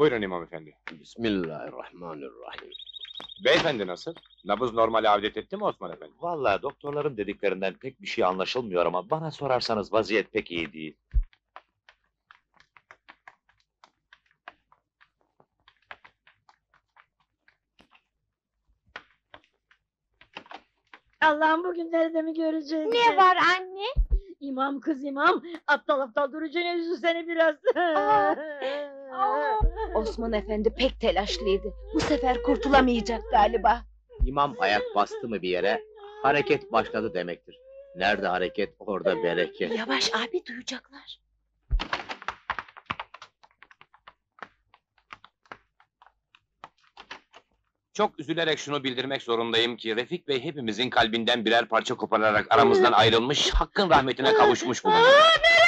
Buyurun İmam Efendi. Bismillahirrahmanirrahim. Beyefendi nasıl? Nabız normal avdet etti mi Osman Efendi? Vallahi doktorların dediklerinden pek bir şey anlaşılmıyor ama bana sorarsanız vaziyet pek iyi değil. Allah'ım bugünleri de mi göreceğiz? Ne var anne? İmam kız imam, aptal aptal duracağını üzülsene biraz. Osman Efendi pek telaşlıydı. Bu sefer kurtulamayacak galiba. İmam ayak bastı mı bir yere, hareket başladı demektir. Nerede hareket, orada bereket. Yavaş abi, duyacaklar. Çok üzülerek şunu bildirmek zorundayım ki Refik Bey hepimizin kalbinden birer parça kopararak aramızdan ayrılmış, Hakk'ın rahmetine kavuşmuş bulunuyor.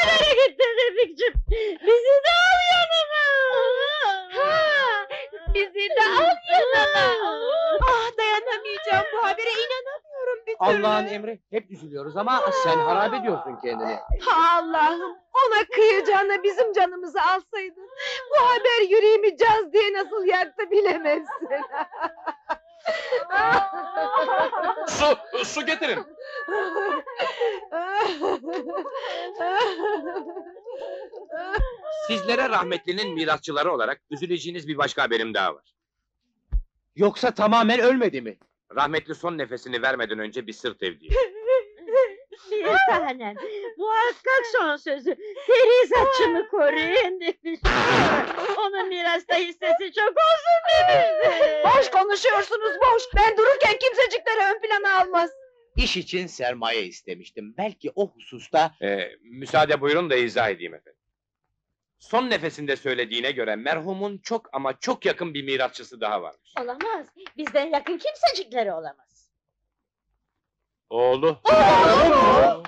Nereye gittin Refik'ciğim? Bizi de al yanına! Bizi de al yanına! Ah dayanamayacağım bu habere, inanamıyorum bir türlü. Allah'ın emri, hep üzülüyoruz ama sen harap ediyorsun kendini. Ha Allah'ım, ona kıyacağına bizim canımızı alsaydın. Bu haber yüreğimi caz diye nasıl yaktı bilemezsin. Su getirin. Sizlere rahmetlinin mirasçıları olarak üzüleceğiniz bir başka haberim daha var. Yoksa tamamen ölmedi mi? Rahmetli son nefesini vermeden önce bir sır tevdi. Bir tanem, muhakkak son sözü, Perizat'ımı koruyun demiş. Onun mirasta hissesi çok olsun demiş. Boş konuşuyorsunuz boş, ben dururken kimsecikleri ön plana almaz. İş için sermaye istemiştim, belki o hususta... müsaade buyurun da izah edeyim efendim. Son nefesinde söylediğine göre merhumun çok ama çok yakın bir mirasçısı daha varmış. Olamaz, bizden yakın kimsecikleri olamaz. Oğlu. Oğlum!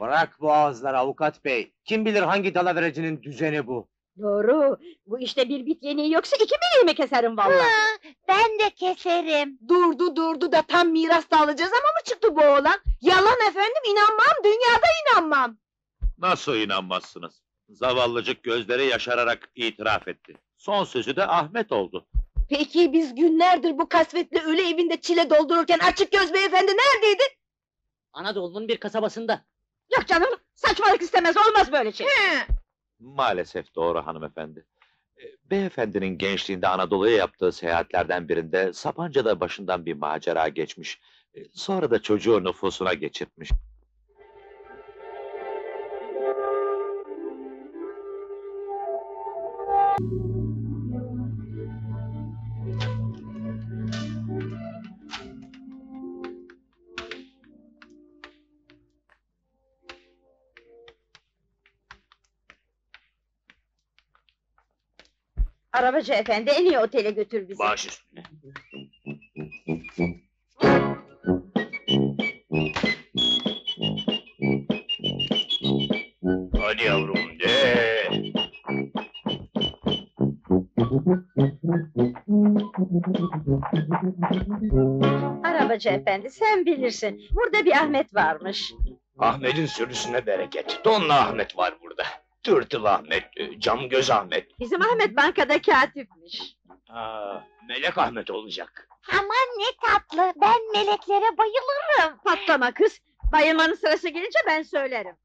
Bırak bu ağızları avukat bey. Kim bilir hangi dalaverecinin düzeni bu? Doğru. Bu işte bir bit yeniği yoksa iki bileğimi keserim vallahi. Ha, ben de keserim. Durdu da tam miras da alacağız ama mı çıktı bu oğlan? Yalan efendim, inanmam, dünyada inanmam. Nasıl inanmazsınız? Zavallıcık gözleri yaşararak itiraf etti. Son sözü de Ahmet oldu. Peki biz günlerdir bu kasvetli ölü evinde çile doldururken açık göz beyefendi neredeydin? Anadolu'nun bir kasabasında. Yok canım, saçmalık istemez, olmaz böyle şey. Maalesef doğru hanımefendi. Beyefendinin gençliğinde Anadolu'ya yaptığı seyahatlerden birinde Sapanca'da başından bir macera geçmiş. Sonra da çocuğu nüfusuna geçirtmiş. Arabacı efendi, en iyi otele götür bizi. Baş üstüne. Hadi yavrum de. Arabacı efendi, sen bilirsin. Burada bir Ahmet varmış. Ahmet'in sürüsüne bereket. Donla Ahmet var burada. Tırtıl Ahmet, cam göz Ahmet. Bizim Ahmet bankada katipmiş. Aa, Melek Ahmet olacak. Aman ne tatlı, ben meleklere bayılırım. Patlama kız, bayılmanın sırası gelince ben söylerim.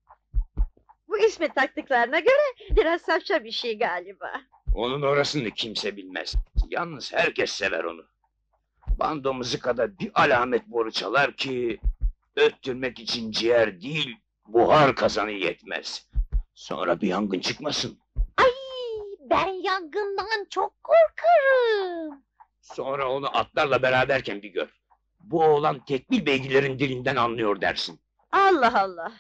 Bu ismi taktıklarına göre biraz safça bir şey galiba. Onun orasını kimse bilmez, yalnız herkes sever onu. Bando mızıkada bir alamet boru çalar ki... öttürmek için ciğer değil, buhar kazanı yetmez. Sonra bir yangın çıkmasın. Ay, ben yangından çok korkarım. Sonra onu atlarla beraberken bir gör. Bu oğlan tekbil beygilerin dilinden anlıyor dersin. Allah Allah.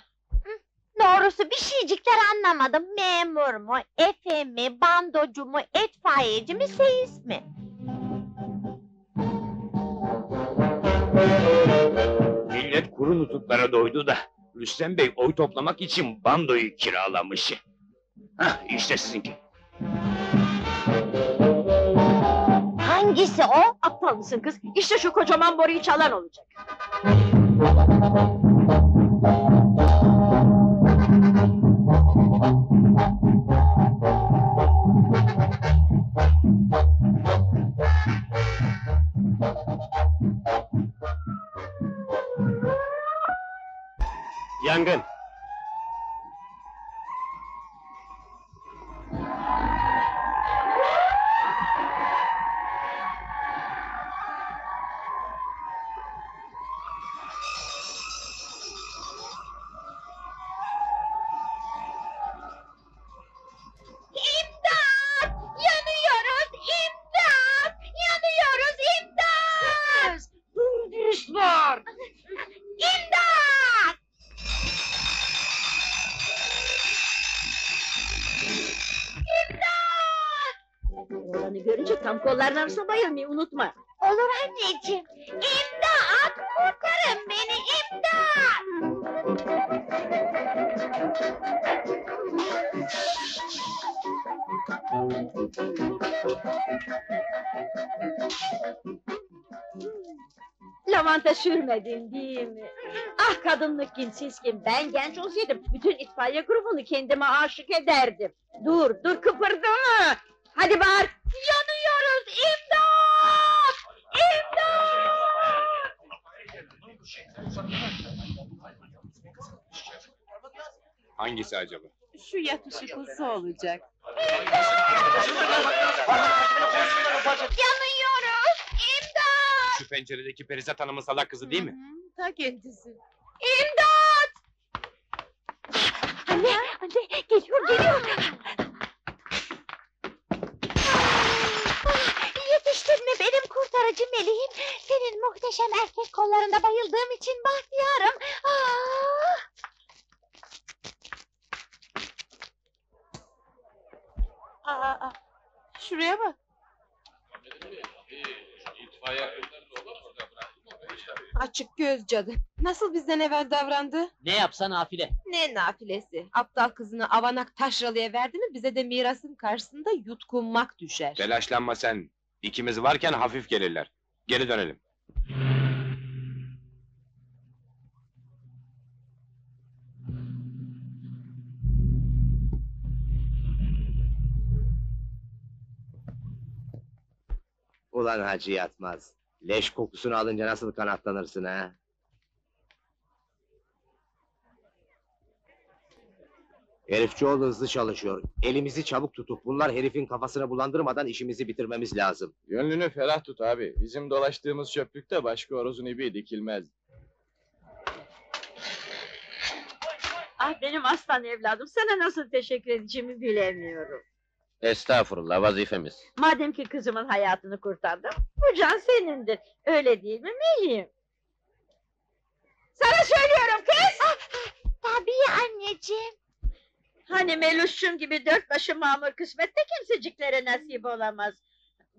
Doğrusu bir şeycikler anlamadım. Memur mu, efe mi, bandocu mu, etfaiyeci mi, seyis mi? Millet kuru nutuklara doydu da. Rüştem Bey oy toplamak için bandoyu kiralamış. Hah, işte sizinki. Hangisi o? Aptal mısın kız? İşte şu kocaman boruyu çalan olacak. Yangın. Kollarını arasına bayılmayı unutma. Olur anneciğim. İmdat! Kurtarın beni, imdat! Lavanta sürmedin değil mi? Ah kadınlık kimsiz kim? Ben genç olsaydım bütün itfaiye grubunu kendime aşık ederdim. Dur, dur kıpırdama! Hadi bağır! Yanıyoruz! İmdat! İmdat! Hangisi acaba? Şu yakışıklısı olacak. İmdat! Yanıyoruz! İmdat! Şu penceredeki Perizat Hanım'ın salak kızı değil mi? Ta kendisi. İmdat! Anne! Anne! Geliyor! Geliyor! Yetiştirme benim kurtarıcı meleğim. Senin muhteşem erkek kollarında bayıldığım için bahtiyarım. Aa! Aa! Şuraya bak. Açık göz cadı. Nasıl bizden evvel davrandı? Ne yapsa nafile. Ne nafilesi? Aptal kızını avanak taşralıya verdi mi bize de mirasın karşısında yutkunmak düşer. Telaşlanma sen. İkimiz varken hafif gelirler. Geri dönelim. Ulan hacı yatmaz. Leş kokusunu alınca nasıl kanatlanırsın ha? Herifçioğlu hızlı çalışıyor. Elimizi çabuk tutup bunlar herifin kafasını bulandırmadan işimizi bitirmemiz lazım. Gönlünü ferah tut abi. Bizim dolaştığımız çöplükte başka orozun ibi dikilmez. Ah benim aslan evladım. Sana nasıl teşekkür edeceğimi bilemiyorum. Estağfurullah vazifemiz. Madem ki kızımın hayatını kurtardım, bu can senindir. Öyle değil mi Melih'im? Sana söylüyorum kız! Tabii anneciğim. Hani Meluş'um gibi dört başı mamur kısmette kimseciklere nasip olamaz.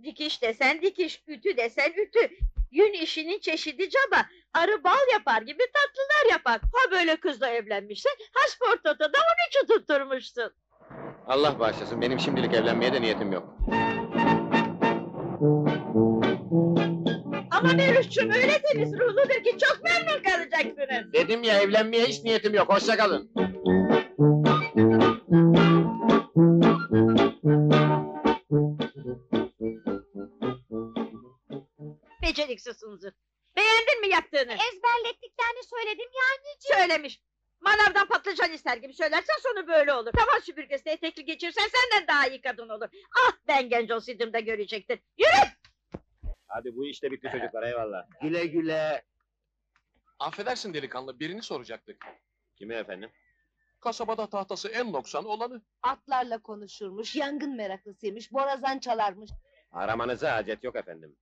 Dikiş desen dikiş, ütü desen ütü. Yün işinin çeşidi caba, arı bal yapar gibi tatlılar yapar. Ha böyle kızla evlenmişsin, ha sportotoda 13'ü tutturmuşsun. Allah bağışlasın, benim şimdilik evlenmeye de niyetim yok. Ama Meluş'um öyle temiz ruhludur ki çok memnun kalacaksınız. Dedim ya, evlenmeye hiç niyetim yok, hoşça kalın. Beceriksiz hınzır. Beğendin mi yaptığını? Ezberlettiklerini söyledim ya anneciğim. Söylemiş. Manavdan patlıcan ister gibi söylersen sonu böyle olur. Tavan süpürgesine etekli geçirsen senden daha iyi kadın olur. Ah ben genç olsaydım da görecektin. Yürü! Hadi bu işte bitti çocuklar eyvallah. Güle güle. Affedersin delikanlı birini soracaktık. Kimi efendim? Kasabada tahtası en noksan olanı. Atlarla konuşurmuş, yangın meraklısıymış, borazan çalarmış. Aramanıza hacet yok efendim.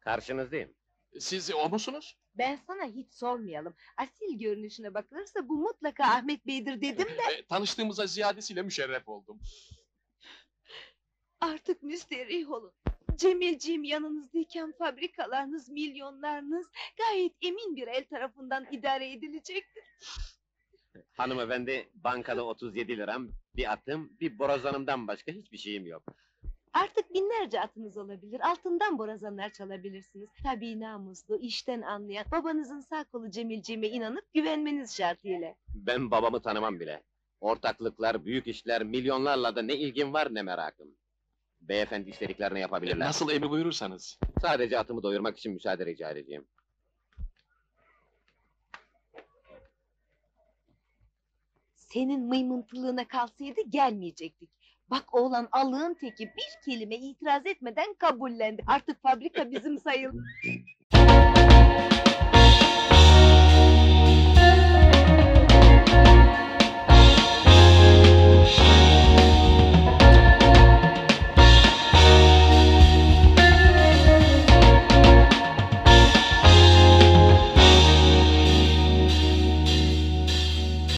Karşınızdayım. Siz o musunuz? Ben sana hiç sormayalım. Asil görünüşüne bakılırsa bu mutlaka Ahmet Bey'dir dedim de... tanıştığımıza ziyadesiyle müşerref oldum. Artık müsterih olun. Cemilciğim yanınızdayken fabrikalarınız, milyonlarınız... ...gayet emin bir el tarafından idare edilecektir. Hanımefendi, bankada 37 liram, bir atım, bir borazanımdan başka hiçbir şeyim yok. Artık binlerce atınız olabilir, altından borazanlar çalabilirsiniz. Tabii namuslu, işten anlayan, babanızın sağ kolu Cemilciğime inanıp güvenmeniz şartıyla. Ben babamı tanımam bile. Ortaklıklar, büyük işler, milyonlarla da ne ilgim var ne merakım. Beyefendi istediklerini yapabilirler. Nasıl emri buyurursanız. Sadece atımı doyurmak için müsaade rica edeceğim. Senin mıymıntılığına kalsaydı gelmeyecektik. Bak oğlan Allah'ın teki, bir kelime itiraz etmeden kabullendi. Artık fabrika bizim sayılır.